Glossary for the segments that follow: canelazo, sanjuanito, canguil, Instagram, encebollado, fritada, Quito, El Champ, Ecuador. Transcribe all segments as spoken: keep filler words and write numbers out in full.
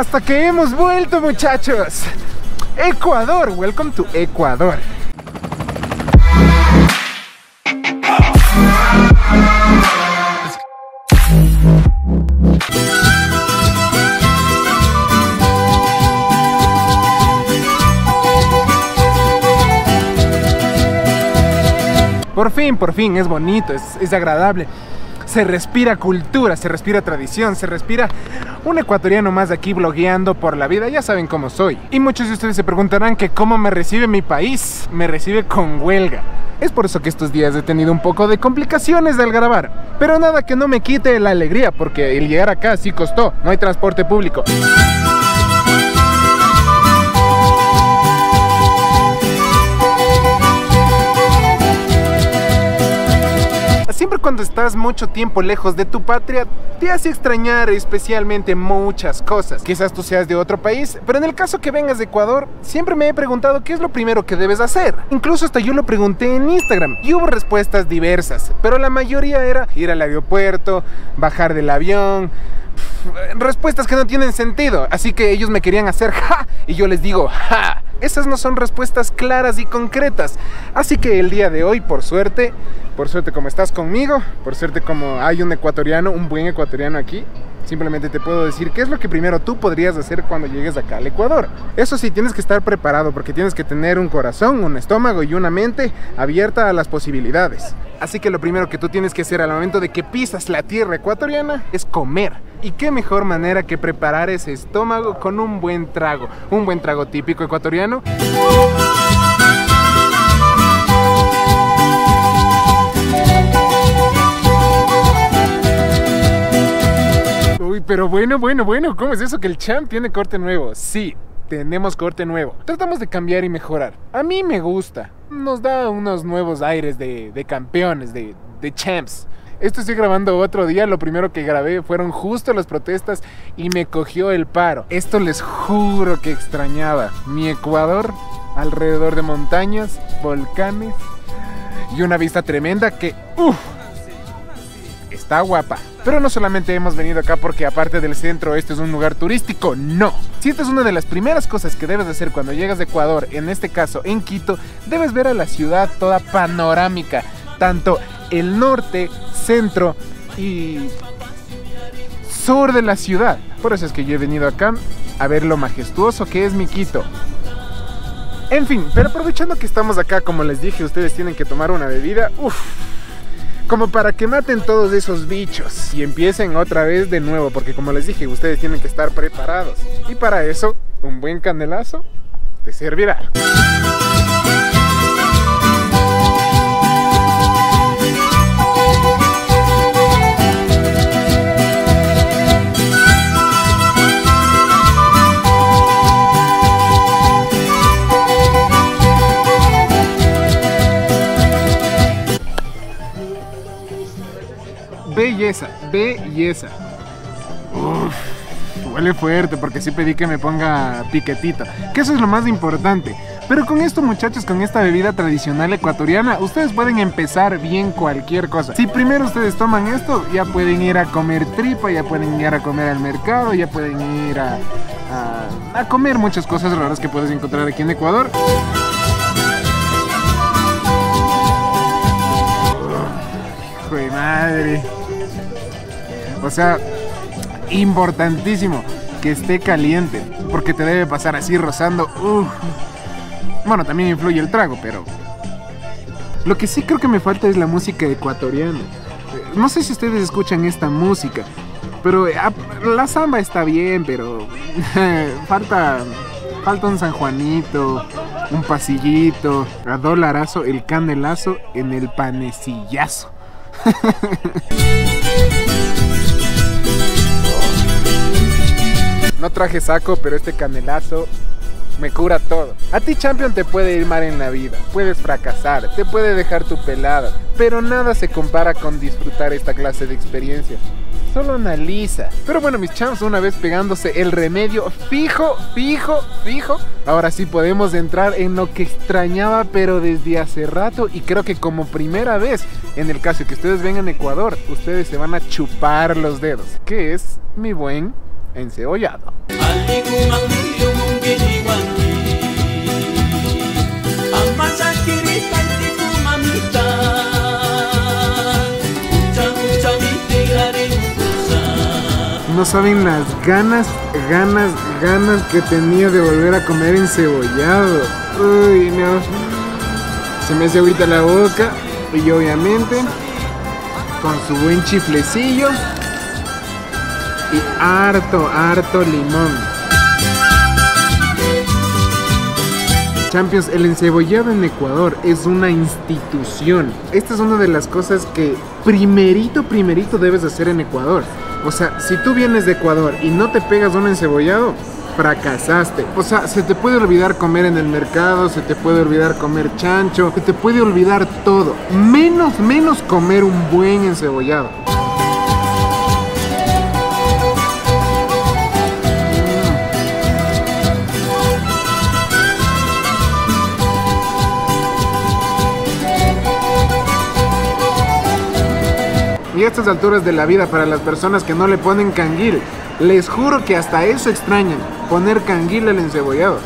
hasta que hemos vuelto, muchachos. Ecuador, welcome to Ecuador. Por fin, por fin, es bonito, es, es agradable. Se respira cultura, se respira tradición, se respira un ecuatoriano más aquí blogueando por la vida. Ya saben cómo soy. Y muchos de ustedes se preguntarán que cómo me recibe mi país. Me recibe con huelga. Es por eso que estos días he tenido un poco de complicaciones al grabar. Pero nada que no me quite la alegría, porque el llegar acá sí costó. No hay transporte público. Siempre cuando estás mucho tiempo lejos de tu patria, te hace extrañar especialmente muchas cosas. Quizás tú seas de otro país, pero en el caso que vengas de Ecuador, siempre me he preguntado qué es lo primero que debes hacer. Incluso hasta yo lo pregunté en Instagram y hubo respuestas diversas, pero la mayoría era ir al aeropuerto, bajar del avión, pff, respuestas que no tienen sentido. Así que ellos me querían hacer ja y yo les digo ja. Esas no son respuestas claras y concretas. Así que el día de hoy, por suerte, por suerte como estás conmigo, por suerte como hay un ecuatoriano, un buen ecuatoriano aquí, simplemente te puedo decir qué es lo que primero tú podrías hacer cuando llegues acá al Ecuador. Eso sí, tienes que estar preparado, porque tienes que tener un corazón, un estómago y una mente abierta a las posibilidades. Así que lo primero que tú tienes que hacer al momento de que pisas la tierra ecuatoriana es comer. Y qué mejor manera que preparar ese estómago con un buen trago, un buen trago típico ecuatoriano. Uy, pero bueno, bueno, bueno, ¿cómo es eso que el Champ tiene corte nuevo? Sí, tenemos corte nuevo. Tratamos de cambiar y mejorar. A mí me gusta. Nos da unos nuevos aires de, de campeones, de, de champs. Esto estoy grabando otro día. Lo primero que grabé fueron justo las protestas y me cogió el paro. Esto les juro que extrañaba. Mi Ecuador, alrededor de montañas, volcanes y una vista tremenda que uff, está guapa. Pero no solamente hemos venido acá porque aparte del centro este es un lugar turístico, no. Si esta es una de las primeras cosas que debes hacer cuando llegas de Ecuador, en este caso en Quito, debes ver a la ciudad toda panorámica, tanto el norte, centro y sur de la ciudad. Por eso es que yo he venido acá a ver lo majestuoso que es mi Quito. En fin, pero aprovechando que estamos acá, como les dije, ustedes tienen que tomar una bebida, uff, como para que maten todos esos bichos y empiecen otra vez de nuevo, porque como les dije, ustedes tienen que estar preparados. Y para eso, un buen canelazo te servirá. Belleza, belleza. Uf, huele fuerte porque sí pedí que me ponga piquetito, que eso es lo más importante. Pero con esto, muchachos, con esta bebida tradicional ecuatoriana, ustedes pueden empezar bien cualquier cosa. Si primero ustedes toman esto, ya pueden ir a comer tripa, ya pueden ir a comer al mercado, ya pueden ir a, a, a comer muchas cosas raras que puedes encontrar aquí en Ecuador. Uf, ¡jue madre! O sea, importantísimo que esté caliente, porque te debe pasar así rozando. Uf. Bueno, también influye el trago, pero lo que sí creo que me falta es la música ecuatoriana. No sé si ustedes escuchan esta música, pero la samba está bien, pero falta, falta un sanjuanito, un pasillito, a dolarazo, el canelazo en el panecillazo. No traje saco, pero este canelazo me cura todo. A ti, Champion, te puede ir mal en la vida, puedes fracasar, te puede dejar tu pelada, pero nada se compara con disfrutar esta clase de experiencias. Solo analiza. Pero bueno, mis champs, una vez pegándose el remedio fijo, fijo, fijo, ahora sí podemos entrar en lo que extrañaba pero desde hace rato. Y creo que como primera vez, en el caso que ustedes vengan a Ecuador, ustedes se van a chupar los dedos, que es mi buen encebollado. No saben las ganas, ganas, ganas que tenía de volver a comer encebollado. Uy, no. Se me hace agüita la boca. Y obviamente, con su buen chiflecillo. Y harto, harto limón. Champions, el encebollado en Ecuador es una institución. Esta es una de las cosas que primerito, primerito debes hacer en Ecuador. O sea, si tú vienes de Ecuador y no te pegas un encebollado, fracasaste. O sea, se te puede olvidar comer en el mercado, se te puede olvidar comer chancho, se te puede olvidar todo. Menos, menos comer un buen encebollado. Y a estas alturas de la vida, para las personas que no le ponen canguil, les juro que hasta eso extrañan, poner canguil al encebollado.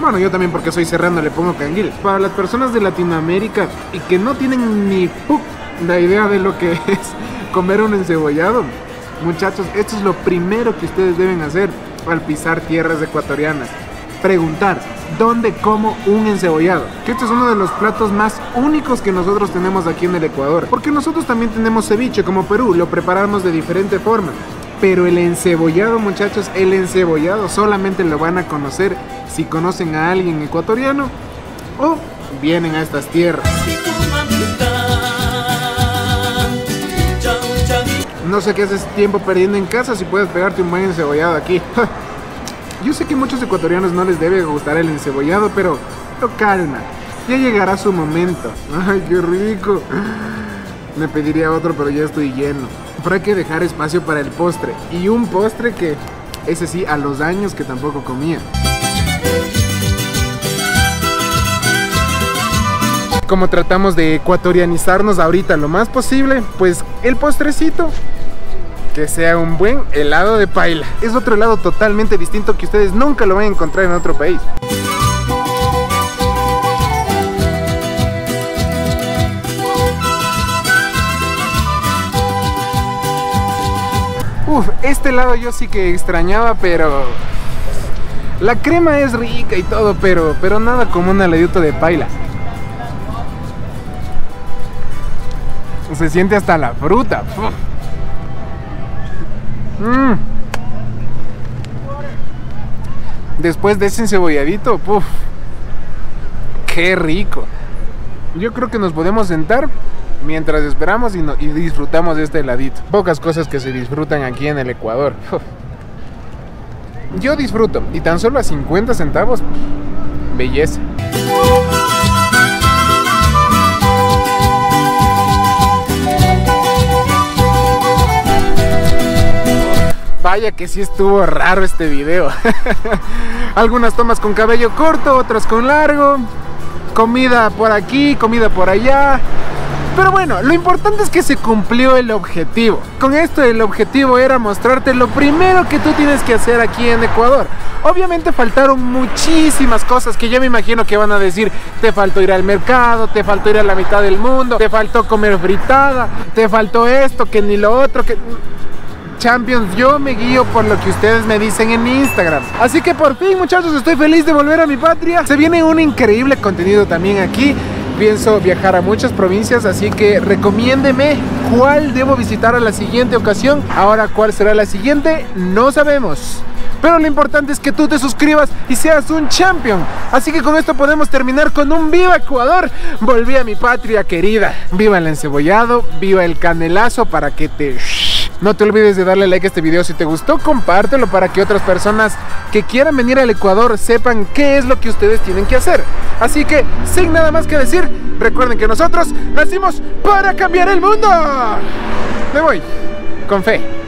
Bueno, yo también, porque soy serrano, le pongo canguil. Para las personas de Latinoamérica y que no tienen ni puc la idea de lo que es comer un encebollado, muchachos, esto es lo primero que ustedes deben hacer al pisar tierras ecuatorianas: preguntar, ¿dónde como un encebollado? Que este es uno de los platos más únicos que nosotros tenemos aquí en el Ecuador. Porque nosotros también tenemos ceviche, como Perú, lo preparamos de diferente forma. Pero el encebollado, muchachos, el encebollado solamente lo van a conocer si conocen a alguien ecuatoriano o vienen a estas tierras. No sé qué haces tiempo perdiendo en casa si puedes pegarte un buen encebollado aquí. Yo sé que a muchos ecuatorianos no les debe gustar el encebollado, pero, pero calma, ya llegará su momento. ¡Ay, qué rico! Me pediría otro, pero ya estoy lleno. Pero hay que dejar espacio para el postre. Y un postre que, ese sí, a los años que tampoco comía. Como tratamos de ecuatorianizarnos ahorita lo más posible, pues el postrecito, que sea un buen helado de paila. Es otro helado totalmente distinto que ustedes nunca lo van a encontrar en otro país. Uf, este helado yo sí que extrañaba, pero... La crema es rica y todo, pero, pero nada como un heladito de paila. Se siente hasta la fruta. Uf. Mm. Después de ese encebolladito, ¡puf! ¡Qué rico! Yo creo que nos podemos sentar mientras esperamos y, no, y disfrutamos de este heladito. Pocas cosas que se disfrutan aquí en el Ecuador. ¡Puf! Yo disfruto, y tan solo a cincuenta centavos, belleza. Vaya que sí estuvo raro este video. Algunas tomas con cabello corto, otras con largo. Comida por aquí, comida por allá. Pero bueno, lo importante es que se cumplió el objetivo. Con esto el objetivo era mostrarte lo primero que tú tienes que hacer aquí en Ecuador. Obviamente faltaron muchísimas cosas que yo me imagino que van a decir: te faltó ir al mercado, te faltó ir a la mitad del mundo, te faltó comer fritada, te faltó esto, que ni lo otro, que... Champions, yo me guío por lo que ustedes me dicen en Instagram. Así que por fin, muchachos, estoy feliz de volver a mi patria. Se viene un increíble contenido también aquí. Pienso viajar a muchas provincias, así que recomiéndeme cuál debo visitar a la siguiente ocasión. Ahora, cuál será la siguiente, no sabemos. Pero lo importante es que tú te suscribas y seas un champion. Así que con esto podemos terminar con un viva Ecuador. Volví a mi patria querida. Viva el encebollado, viva el canelazo para que te... No te olvides de darle like a este video si te gustó, compártelo para que otras personas que quieran venir al Ecuador sepan qué es lo que ustedes tienen que hacer. Así que, sin nada más que decir, recuerden que nosotros nacimos para cambiar el mundo. Me voy, con fe.